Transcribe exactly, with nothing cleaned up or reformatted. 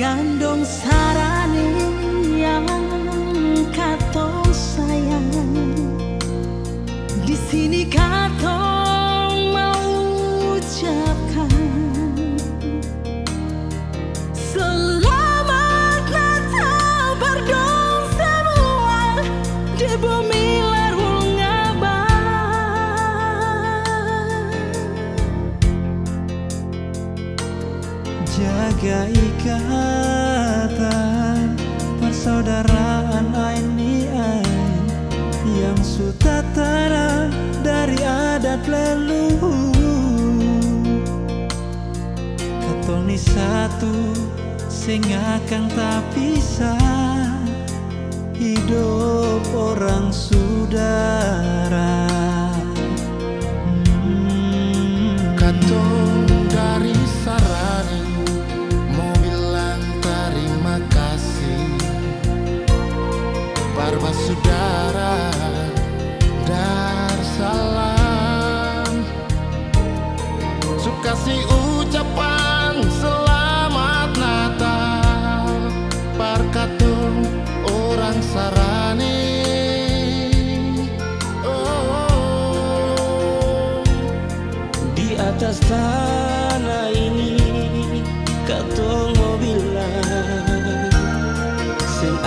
Gandong sarane yang kato sayang, di sini kato mau ucapkan selamat Natal berdong semua di bumi larung abang. Jaga ikan persaudaraan ini yang sutatara dari adat leluhur, katoni satu sing akan tak pisah, hidup orang saudara. hmm. Katong dari sarani mau bilang terima kasih, Barba saudara dar salam, suka si ucapan selamat Natal parkatung orang sarani. Oh, di atas tanah ini katong mau bilang sing